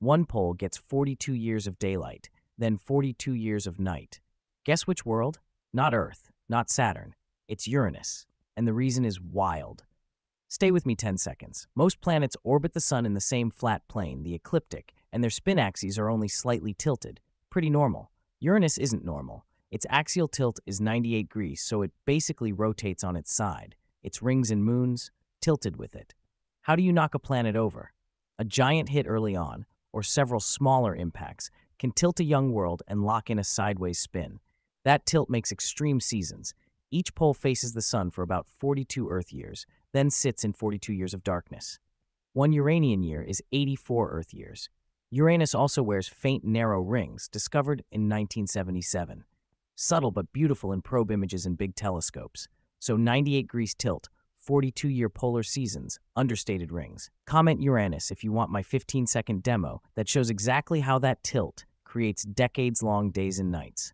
One pole gets 42 years of daylight, then 42 years of night. Guess which world? Not Earth, not Saturn. It's Uranus, and the reason is wild. Stay with me 10 seconds. Most planets orbit the sun in the same flat plane, the ecliptic, and their spin axes are only slightly tilted. Pretty normal. Uranus isn't normal. Its axial tilt is 98 degrees, so it basically rotates on its side. Its rings and moons tilted with it. How do you knock a planet over? A giant hit early on, or several smaller impacts, can tilt a young world and lock in a sideways spin. That tilt makes extreme seasons. Each pole faces the sun for about 42 Earth years, then sits in 42 years of darkness. One Uranian year is 84 Earth years. Uranus also wears faint, narrow rings, discovered in 1977. Subtle but beautiful in probe images and big telescopes. So 98 degrees tilt, 42-year polar seasons, understated rings. Comment Uranus if you want my 15-second demo that shows exactly how that tilt creates decades-long days and nights.